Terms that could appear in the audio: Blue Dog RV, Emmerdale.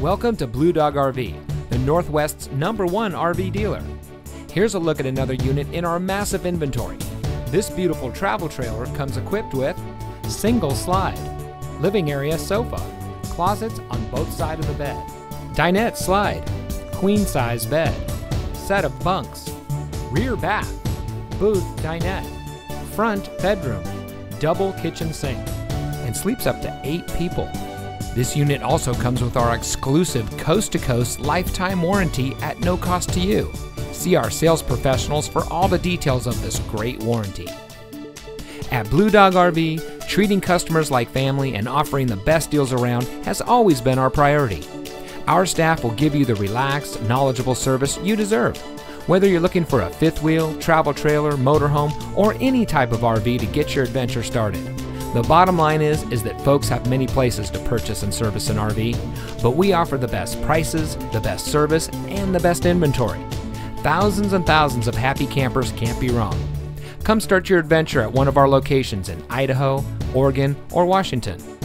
Welcome to Blue Dog RV, the Northwest's #1 RV dealer. Here's a look at another unit in our massive inventory. This beautiful travel trailer comes equipped with single slide, living area sofa, closets on both sides of the bed, dinette slide, queen size bed, set of bunks, rear bath, booth dinette, front bedroom, double kitchen sink, and sleeps up to 8 people. This unit also comes with our exclusive coast-to-coast lifetime warranty at no cost to you. See our sales professionals for all the details of this great warranty. At Blue Dog RV, treating customers like family and offering the best deals around has always been our priority. Our staff will give you the relaxed, knowledgeable service you deserve. Whether you're looking for a fifth wheel, travel trailer, motorhome, or any type of RV to get your adventure started. The bottom line is that folks have many places to purchase and service an RV, but we offer the best prices, the best service, and the best inventory. Thousands and thousands of happy campers can't be wrong. Come start your adventure at one of our locations in Idaho, Oregon, or Washington.